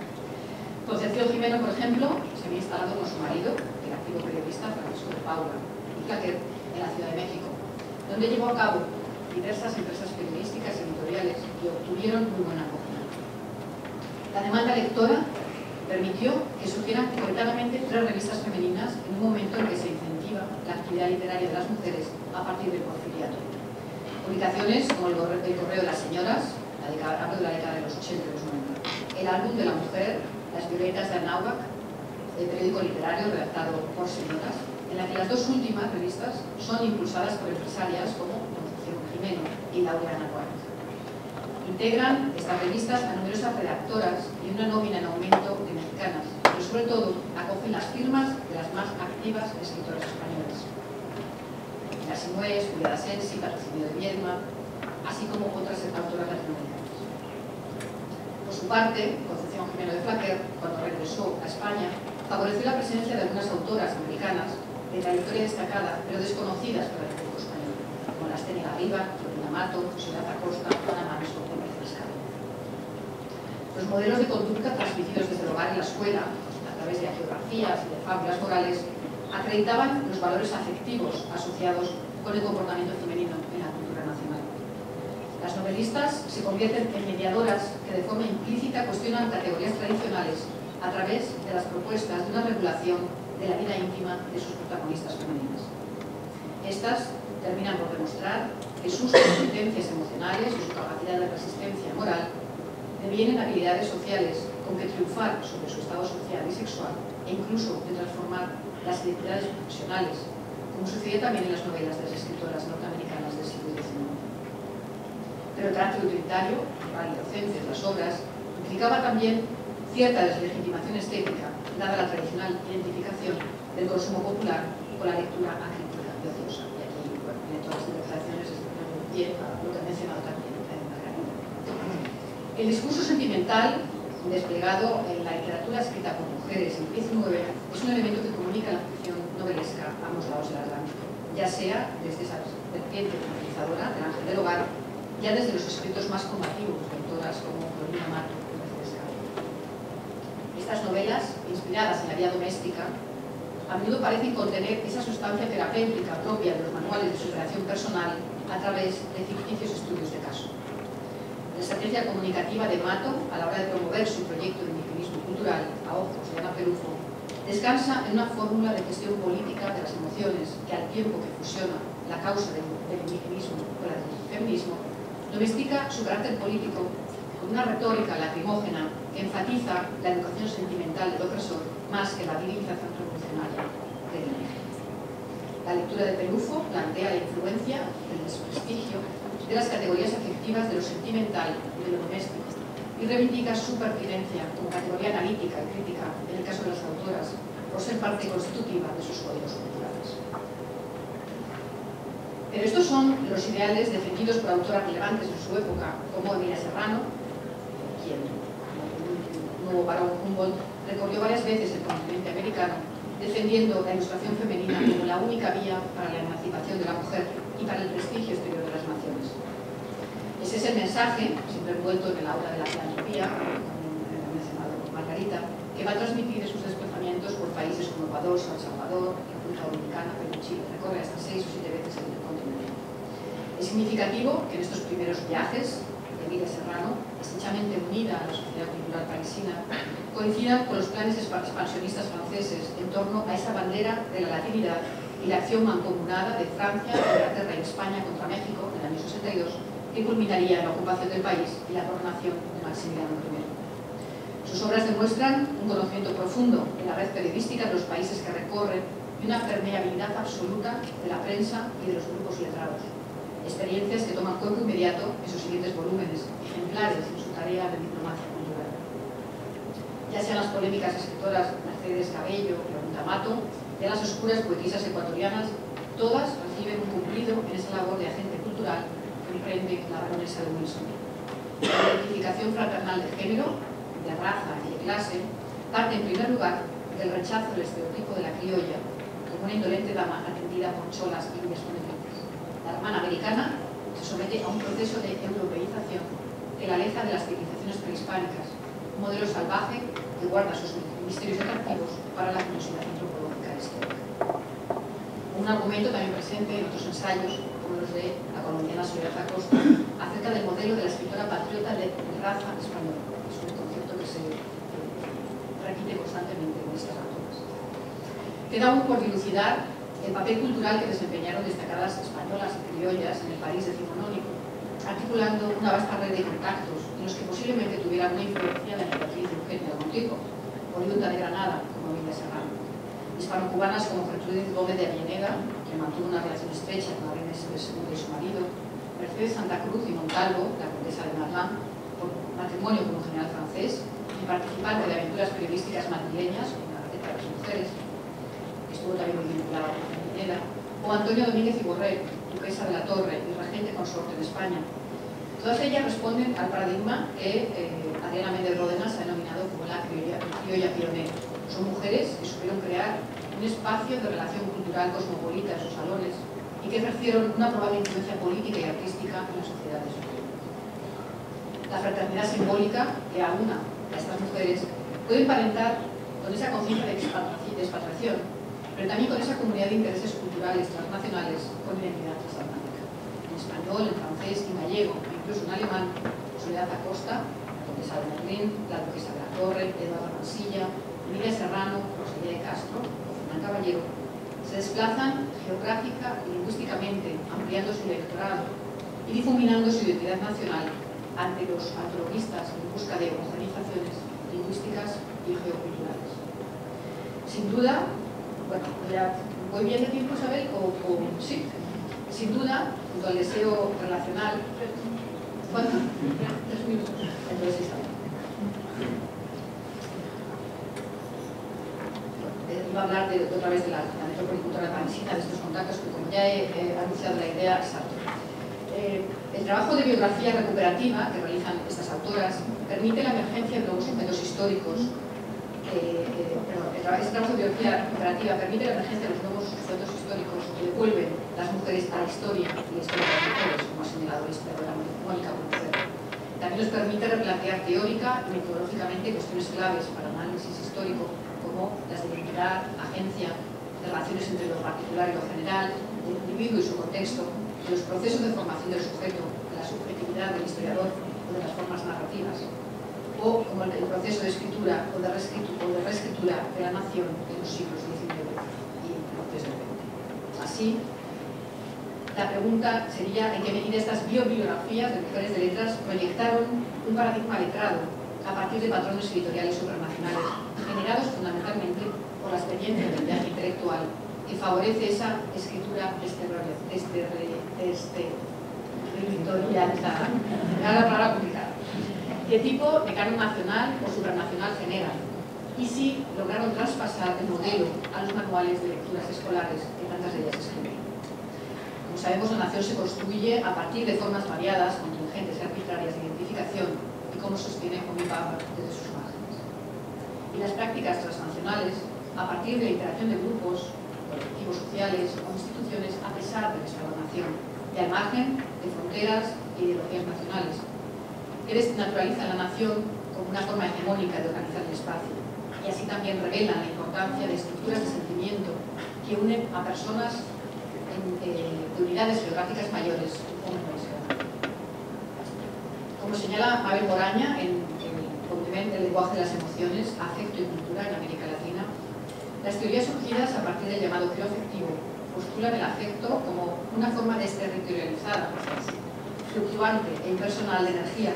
Concepción Gimeno, por ejemplo, se había instalado con su marido, el activo periodista Francisco de Paula, en Flaquer, en la Ciudad de México, donde llevó a cabo diversas empresas periodísticas y editoriales que obtuvieron muy buena acogida. La demanda lectora permitió que surgieran coetánamente 3 revistas femeninas en un momento en que se incentiva la actividad literaria de las mujeres a partir del Porfiriato. Publicaciones como el Correo de las Señoras, hablo de la década de los 80 y los 90, el Álbum de la Mujer, Las Violetas de Anáhuac, el periódico literario redactado por señoras, en la que las 2 últimas revistas son impulsadas por empresarias como Concepción Gimeno y Laura Anahuac. Integran estas revistas a numerosas redactoras y una nómina en aumento de mexicanas, pero sobre todo acogen las firmas de las más activas escritoras españolas. Pilar Sinués, Julia de Sensi, Patrocinio de Viedma, así como otras autoras latinoamericanas. Por su parte, Concepción Gimeno de Flaquer, cuando regresó a España, favoreció la presencia de algunas autoras americanas de trayectoria destacada, pero desconocidas para el público español, como las Tenia Garriba, Clorinda Matto, Soledad Acosta, Juana Manso. Los modelos de conducta transmitidos desde el hogar en la escuela, a través de geografías y de fábulas morales, acreditaban los valores afectivos asociados con el comportamiento femenino en la cultura nacional. Las novelistas se convierten en mediadoras que de forma implícita cuestionan categorías tradicionales a través de las propuestas de una regulación de la vida íntima de sus protagonistas femeninas. Estas terminan por demostrar que sus competencias emocionales y su capacidad de resistencia moral devienen habilidades sociales con que triunfar sobre su estado social y sexual e incluso de transformar las identidades profesionales, como sucede también en las novelas de las escritoras norteamericanas del siglo XIX. Pero el carácter utilitario, para el docente de las obras, implicaba también cierta deslegitimación estética, dada la tradicional identificación del consumo popular con la lectura acrítica y ociosa. Y aquí, bueno, en todas las interpretaciones, lo que he mencionado también. El discurso sentimental desplegado en la literatura escrita por mujeres en el XIX es un elemento que comunica la ficción novelesca a ambos lados del Atlántico, ya sea desde esa vertiente utilizadora del ángel del hogar, ya desde los escritos más combativos de autoras como Clorinda Matto y Mercedes Cabello. Estas novelas, inspiradas en la vida doméstica, a menudo parecen contener esa sustancia terapéutica propia de los manuales de superación personal a través de ficticios estudios de caso. La estrategia comunicativa de Matto a la hora de promover su proyecto de indigenismo cultural a ojos de Ana Perufo descansa en una fórmula de gestión política de las emociones que al tiempo que fusiona la causa del feminismo, domestica su carácter político con una retórica lacrimógena que enfatiza la educación sentimental del opresor más que la divinización revolucionaria del individuo. La lectura de Pelufo plantea la influencia del desprestigio de las categorías afectivas de lo sentimental y de lo doméstico y reivindica su pertinencia como categoría analítica y crítica en el caso de las autoras por ser parte constitutiva de sus códigos culturales. Pero estos son los ideales defendidos por autoras relevantes de su época, como Emilia Serrano, quien, como un nuevo varón Humboldt, recorrió varias veces el continente americano, defendiendo la ilustración femenina como la única vía para la emancipación de la mujer y para el prestigio exterior de las naciones. Ese es el mensaje, siempre envuelto en el aura de la filantropía, como ha mencionado Margarita, que va a transmitir sus desplazamientos por países como Ecuador, San Salvador, República Dominicana, Perú, Chile. Recorre hasta 6 o 7 veces el continente. Es significativo que en estos primeros viajes, Emilia Serrano, estrechamente unida a la sociedad cultural parisina, coincidan con los planes expansionistas franceses en torno a esa bandera de la latinidad y la acción mancomunada de Francia, Inglaterra y España contra México en el año 62, que culminaría en la ocupación del país y la coronación de Maximiliano I. Sus obras demuestran un conocimiento profundo en la red periodística de los países que recorre y una permeabilidad absoluta de la prensa y de los grupos letrados. Experiencias que toman cuerpo inmediato en sus siguientes volúmenes, ejemplares en su tarea de diplomacia cultural. Ya sean las polémicas escritoras Mercedes Cabello, Clorinda Matto, ya las oscuras poetisas ecuatorianas, todas reciben un cumplido en esa labor de agente cultural que emprende la baronesa de Wilson. La identificación fraternal de género, de raza y de clase parte en primer lugar del rechazo del estereotipo de la criolla, como una indolente dama atendida por cholas y indias. La hermana americana se somete a un proceso de europeización que la aleja de las civilizaciones prehispánicas, un modelo salvaje que guarda sus misterios atractivos para la curiosidad antropológica histórica. Un argumento también presente en otros ensayos, como los de la colombiana Soledad Acosta, acerca del modelo de la escritora patriota de raza española. Es un concepto que se repite constantemente en estas autoras. Queda aún por dilucidar el papel cultural que desempeñaron destacadas españolas y criollas en el país decimonónico, articulando una vasta red de contactos en los que posiblemente tuvieran una influencia de la emperatriz Eugenia de Montijo, oriunda de Granada, como Emilia Serrano, hispano-cubanas como Gertrudis de Gómez de Avellaneda, que mantuvo una relación estrecha con la reina Isabel II y su marido, Mercedes Santa Cruz y Montalvo, la condesa de Marlán, por matrimonio con un general francés, y participante de aventuras periodísticas madrileñas como La Gaceta de las Mujeres, que estuvo también muy vinculada con la minera, o Antonio Domínguez y Borrell, duquesa de la Torre y regente consorte de España. Todas ellas responden al paradigma que Adriana Méndez Ródenas ha denominado como la criolla pionera. Son mujeres que supieron crear un espacio de relación cultural cosmopolita en sus salones y que ejercieron una probable influencia política y artística en la sociedad de su tiempo. La fraternidad simbólica que aúna a estas mujeres puede emparentar con esa conciencia de expatriación, pero también con esa comunidad de intereses culturales transnacionales con identidad transatlántica. En español, en francés, en gallego, incluso en alemán, Soledad Acosta, la condesa de Berlín, la duquesa de la Torre, Eduardo Mansilla, Emilia Serrano, Rosalía de Castro o Fernán Caballero, se desplazan geográfica y lingüísticamente, ampliando su electorado y difuminando su identidad nacional ante los antropologistas en busca de homogenizaciones lingüísticas y geoculturales. Sin duda, bueno, ya voy bien de tiempo, Isabel, o sí. Sin duda, junto al deseo relacional. ¿Cuánto? 3 minutos. Entonces, Isabel. Iba a hablar otra vez de la metrópoli cultural parisina, de estos contactos que, como ya he anunciado la idea, salto. El trabajo de biografía recuperativa que realizan estas autoras permite la emergencia de nuevos inventos históricos. Este trabajo de biografía comparativa permite la emergencia de los nuevos sujetos históricos que devuelven las mujeres a la historia y la historia de las mujeres, como ha señalado la historiadora Mónica Buncero. También nos permite replantear teórica y metodológicamente cuestiones claves para análisis histórico, como las de identidad, agencia, relaciones entre lo particular y lo general, el individuo y su contexto, de los procesos de formación del sujeto, de la subjetividad del historiador o de las formas narrativas, o como el proceso de escritura o de reescritura de la nación en los siglos XIX y antes del XX. Así, La pregunta sería en qué medida estas biobiografías de mujeres de letras proyectaron un paradigma letrado a partir de patrones editoriales supranacionales, generados fundamentalmente por la experiencia del viaje intelectual, que favorece esa escritura de tipo mecano nacional o supranacional general, y si lograron traspasar el modelo a los manuales de lecturas escolares que tantas de ellas escriben. Como sabemos, la nación se construye a partir de formas variadas, contingentes y arbitrarias de identificación, y como sostiene Juan Goytisolo desde sus márgenes. Y las prácticas transnacionales, a partir de la interacción de grupos, colectivos sociales o instituciones, a pesar de la escalonación y al margen de fronteras e ideologías nacionales, que desnaturalizan la nación como una forma hegemónica de organizar el espacio, y así también revelan la importancia de estructuras de sentimiento que unen a personas de unidades geográficas mayores o menores. Como señala Mabel Moraña en el complemento del lenguaje de las emociones, afecto y cultura en América Latina, las teorías surgidas a partir del llamado giro afectivo postulan el afecto como una forma desterritorializada, fluctuante e impersonal de energía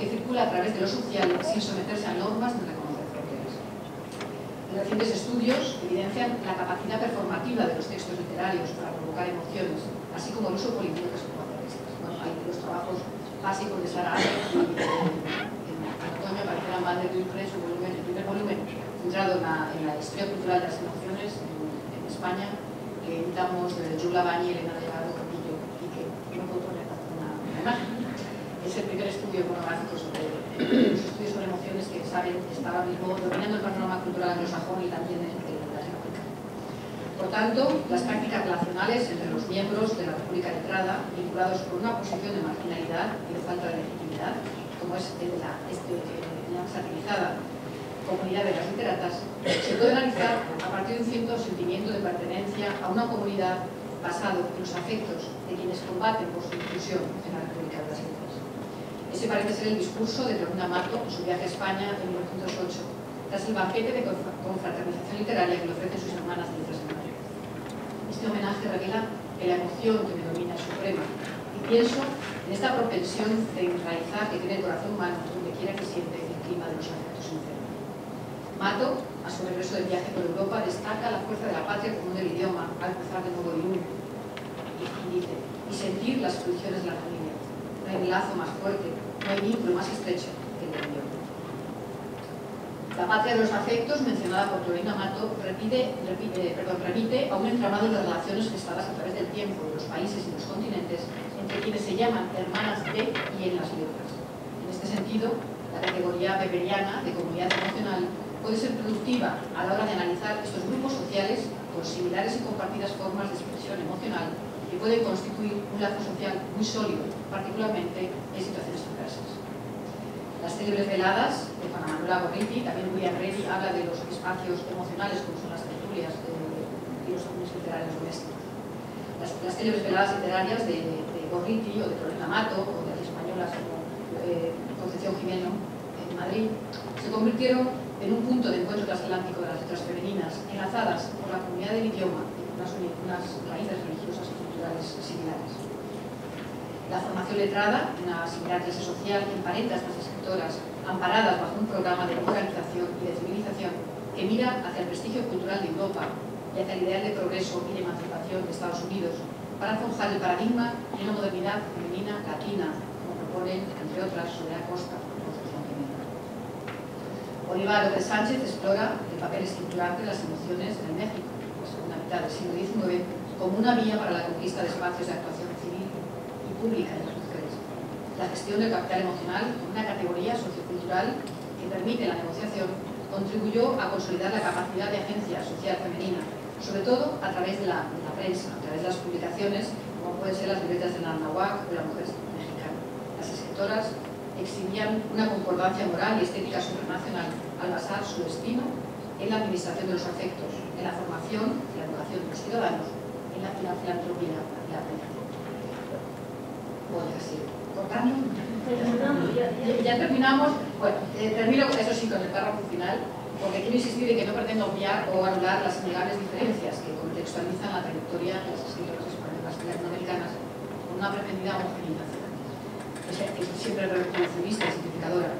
que circula a través de lo social sin someterse a normas ni reconocer fronteras. Los recientes estudios evidencian la capacidad performativa de los textos literarios para provocar emociones, así como el uso político de sus características. Bueno, hay los trabajos básicos de Sara en otoño aparecerá Madre de Duprés, el primer volumen centrado en la historia cultural de las emociones en España, que editamos de Yula Bañi y Elena Llevado Camillo, y que no puedo poner una imagen. Es el primer estudio monográfico sobre los estudios sobre emociones que saben estaba mismo dominando el panorama cultural anglosajón y también en la República. Por tanto, las prácticas relacionales entre los miembros de la República de Entrada, vinculados con una posición de marginalidad y de falta de legitimidad, como es en la satirizada comunidad de las literatas, se puede analizar a partir de un cierto sentimiento de pertenencia a una comunidad basado en los afectos de quienes combaten por su inclusión en la República de las Letras. Ese parece ser el discurso de Clorinda Matto en su viaje a España en 1908, tras el banquete de confraternización literaria que le ofrecen sus hermanas de letras en Madrid. Este homenaje revela que la emoción que me domina es suprema, y pienso en esta propensión de enraizar que tiene el corazón humano donde quiera que siente el clima de los afectos internos. Matto, a su regreso del viaje por Europa, destaca la fuerza de la patria común del idioma al cruzar de nuevo el mundo, y dice, y sentir las producciones de la familia. No hay lazo más fuerte, no hay vínculo más estrecho que el del idioma. La patria de los afectos, mencionada por Clorinda Matto, remite a un entramado de relaciones gestadas a través del tiempo, de los países y los continentes, entre quienes se llaman hermanas de y en las letras. En este sentido, la categoría weberiana de comunidad emocional puede ser productiva a la hora de analizar estos grupos sociales con similares y compartidas formas de expresión emocional, que puede constituir un lazo social muy sólido, particularmente en situaciones adversas. Las célebres veladas de Juana Manuela Gorriti, también William Ready habla de los espacios emocionales como son las tertulias y los álbumes literarios domésticos. Las célebres veladas literarias de Gorriti o de Clorinda Matto o de las españolas como Concepción Gimeno en Madrid se convirtieron en un punto de encuentro transatlántico de las letras femeninas enlazadas por la comunidad del idioma y por unas raíces religiosas y culturales similares. La formación letrada, una similar clase social que emparenta a estas escritoras, amparadas bajo un programa de organización y de civilización que mira hacia el prestigio cultural de Europa y hacia el ideal de progreso y de emancipación de Estados Unidos para forjar el paradigma de una modernidad femenina latina, como propone, entre otras, Soledad Acosta de Samper. Oliva López Sánchez explora el papel estructurante de las emociones en México, la segunda mitad del siglo XIX, como una vía para la conquista de espacios de actuación civil pública de las mujeres, la gestión del capital emocional como una categoría sociocultural que permite la negociación, contribuyó a consolidar la capacidad de agencia social femenina, sobre todo a través de la prensa, a través de las publicaciones como pueden ser las libretas de Nahuac o la mujer mexicana. Las escritoras exhibían una concordancia moral y estética supranacional al basar su destino en la administración de los afectos, en la formación y la educación de los ciudadanos, en la filantropía y la prensa. Bueno, así, cortando. Ya terminamos. Bueno, termino eso sí con el párrafo final, porque quiero insistir en que no pretendo obviar o anular las innegable diferencias que contextualizan la trayectoria de las escritoras españolas latinoamericanas una pretendida homogenización. Siempre reconstructivista y simplificadora.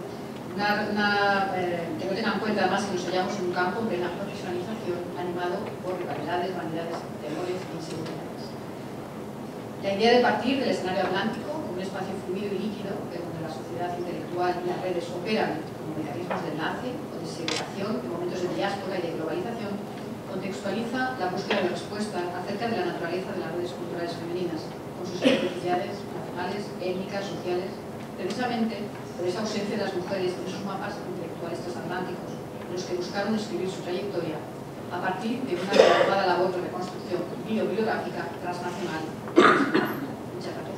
Que no tenga en cuenta además que nos hallamos en un campo de la profesionalización animado por rivalidades, vanidades, temores e inseguridades. La idea de partir del escenario atlántico como un espacio fluido y líquido donde la sociedad intelectual y las redes operan como mecanismos de enlace o de segregación en momentos de diáspora y de globalización, contextualiza la búsqueda de respuesta acerca de la naturaleza de las redes culturales femeninas, con sus especificidades nacionales, étnicas, sociales, precisamente por esa ausencia de las mujeres en esos mapas intelectuales transatlánticos, en los que buscaron escribir su trayectoria a partir de una elaborada labor de reconstrucción bibliográfica transnacional. Muchas gracias.